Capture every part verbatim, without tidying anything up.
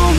own,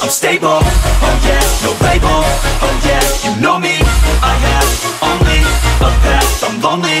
I'm stable, oh yeah, no label, oh yeah, you know me. I have only a path, I'm lonely,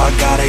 I gotta